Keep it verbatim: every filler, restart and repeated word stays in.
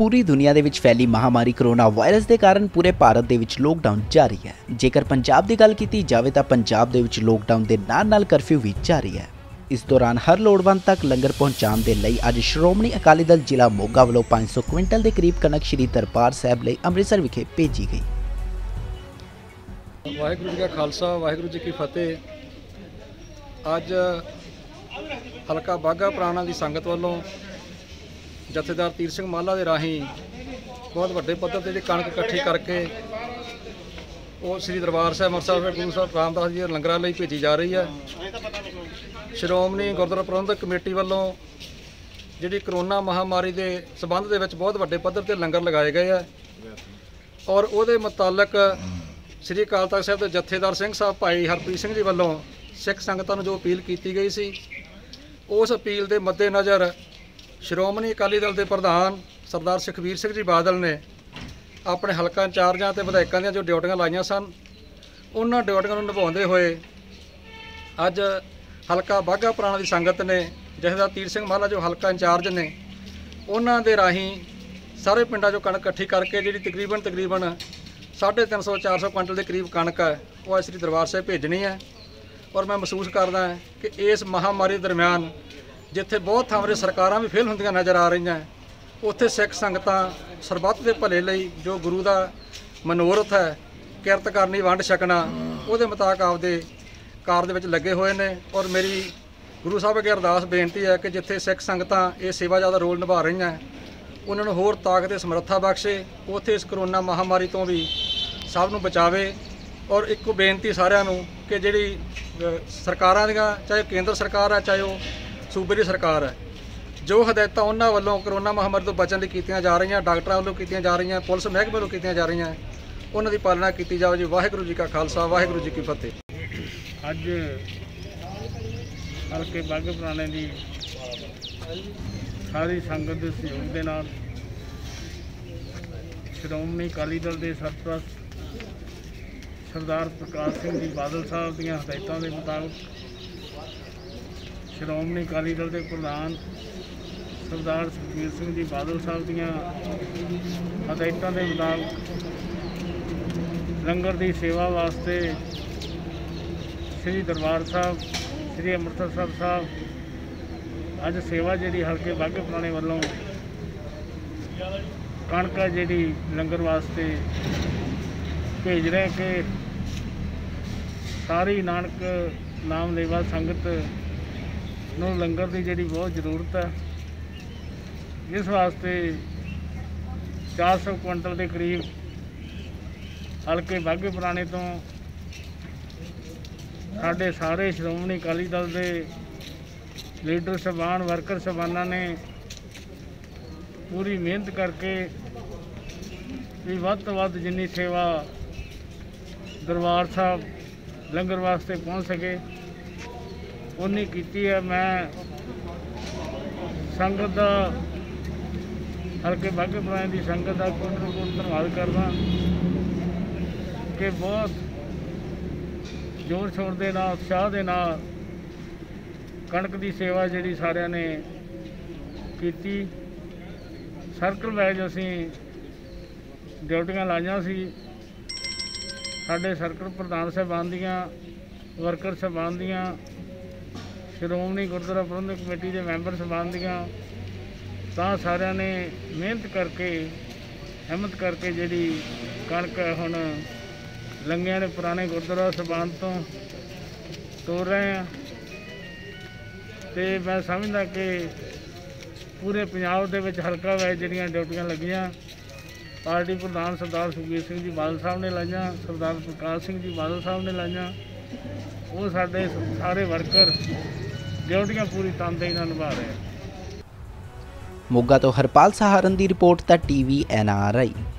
पूरी दुनिया ਦੇ ਵਿੱਚ फैली महामारी कोरोना वायरस के कारण पूरे भारत ਦੇ ਵਿੱਚ लॉकडाउन जारी है। जेकर पंजाब की गल की जाए तो पंजाब ਦੇ ਵਿੱਚ लॉकडाउन के नाल-नाल कर्फ्यू भी जारी है। इस दौरान हर लोड़वंद तक लंगर पहुँचाने के लिए अज श्रोमणी अकाली दल जिला मोगा वालों पाँच सौ क्विंटल के करीब कणक श्री दरबार साहब लिए अमृतसर विखे भेजी गई। वाहिगुरू जी का खालसा वाहिगुरू जी की फतेह। अज हलका बागापुराना की संगत वालों जथेदार तीर सिंह माला के राही बहुत वड्डे पद्धर ते कणक इकट्ठी करके और श्री दरबार साहब अमृतसर गुरु साहब रामदास जी लंगरां लई भेजी जा रही है। श्रोमणी गुरुद्वारा प्रबंधक कमेटी वालों जिहड़ी करोना महामारी के संबंध के बहुत वड्डे पद्धर ते लंगर लगाए गए है और उहदे मुतालक श्रीअकाल तख्त साहब के जथेदार सिंह साहब भाई हरप्रीत सिंह जी वालों सिख संगतां नूं जो अपील की गई सी उस अपील के मद्देनज़र श्रोमणी अकाली दल के प्रधान सरदार सुखबीर सिंह जी बादल ने अपने हलका इंचार्जां ते विधायकां दीआं जो ड्यूटियां लाइयां सन उन्हां ड्यूटियां नूं निभाउंदे होए अज हलका बागापुराना दी संगत ने जथेदार तीर सिंह माला जो हलका इंचार्ज ने उन्हां दे राहीं सारे पिंडां चों कणक इकट्ठी करके जिहड़ी तकरीबन तकरीबन साढ़े तीन सौ चार सौ कुंटल के करीब कणक है वह श्री दरबार साहब भेजनी है। और मैं महसूस करदा कि इस महामारी दरम्यान जिथे बहुत थां सरकारां भी फेल हुंदियां नज़र आ रही हैं उत्थे सिख संगतां सरबत के भले लई जो गुरु का मनोरथ है किरत करनी वंड छकना उहदे मुताबिक आपदे कार दे विच लगे हुए ने। और मेरी गुरु साहब अगे अरदास बेनती है कि जिथे सिख संगतां ये सेवा दा रोल निभा रही हैं उन्होंने होर ताकत ते समर्था बख्शे उत्थे इस करोना महामारी तो भी सब नूं बचावे। और एक बेनती सारिआं नूं कि जिहड़ी सरकारां दीआं चाहे केंद्र सरकार है चाहे वो सूबे दी सरकार है जो हदायतां उन्हां वल्लों करोना महामारी तो बचण लई कीतियां जा रही हैं डाक्टरां वल्लों कीतियां जा रही हैं पुलिस महकमे वल्लों कीतियां जा रही हैं उन्हां दी पालना कीती जावे। जी वाहिगुरू जी का खालसा वाहिगुरू जी की फतेह। अज हल्के बागापुराना दी सारी संगत दे सहयोग दे नाल श्रोमणी अकाली दल दे सरपरस्त सरदार प्रकाश सिंह जी बादल साहब दीआं हदायतां दे मुताबक श्रोमणी अकाली दल दे प्रधान सरदार सुखबीर सिंह जी बादल साहब दीआं हदायतां दे मुताबिक लंगर की सेवा वास्ते श्री दरबार साहब श्री अमृतसर साहब साहब अज सेवा जी हल्के बागापुराना वालों कणक जी लंगर वास्ते भेज रहे कि सारी नानक नाम लेवा संगत नूं लंगर की जी बहुत जरूरत है जिस वास्ते चार सौ कुंटल के करीब हल्के बागापुराना तो साढ़े सारे श्रोमणी अकाली दल के लीडर साहबान वर्कर साहबाना ने पूरी मेहनत करके भी वध तो वध जिन्नी सेवा दरबार साहब लंगर वास्ते पहुँच सके उन्नी की है। मैं संगत का हल्के बागापुराना की संगत का कोटि कोटि धन्यवाद करदा कि बहुत जोर शोर के नाल उत्साह के नाल कणक की सेवा जी सारे ने की। सर्कल वाइज असी ड्यूटियां लाइया सी साडे सर्कल प्रधान साहबान दियां वर्कर साहबान दियां श्रोमणी गुरुद्वारा प्रबंधक कमेटी के मैंबर साहबान दियां ਤਾਂ ਸਾਰਿਆਂ ਨੇ ਮਿਹਨਤ ਕਰਕੇ ਹਿੰਮਤ ਕਰਕੇ ਜਿਹੜੀ ਕਣਕ ਹੁਣ ਲੰਗਿਆਂ ਨੇ ਪੁਰਾਣੇ ਗੁਰਦੁਆਰਾ ਸਾਹਿਬਾਨ ਤੋਂ ਤੋੜ ਰਹੇ ਆ ਤੇ ਮੈਂ ਸਮਝਦਾ ਕਿ ਪੂਰੇ ਪੰਜਾਬ ਦੇ ਵਿੱਚ ਹਲਕਾ ਵਾਇਜ਼ ਜਿਹੜੀਆਂ ਡਿਊਟੀਆਂ ਲੱਗੀਆਂ ਪਾਰਟੀ ਪ੍ਰਧਾਨ ਸਰਦਾਰ ਸੁਖਬੀਰ ਸਿੰਘ ਜੀ ਬਾਦਲ ਸਾਹਿਬ ਨੇ ਲਾਈਆਂ ਸਰਦਾਰ ਪ੍ਰਕਾਸ਼ ਸਿੰਘ ਜੀ ਬਾਦਲ ਸਾਹਿਬ ਨੇ ਲਾਈਆਂ ਉਹ ਸਾਡੇ ਸਾਰੇ ਵਰਕਰ ਡਿਊਟੀਆਂ ਪੂਰੀ ਤਨਦੇਹੀ ਨਾਲ ਨਿਭਾ ਰਹੇ ਆ। मोगा तो हरपाल सहारन की रिपोर्ट ता टीवी एन आर आई।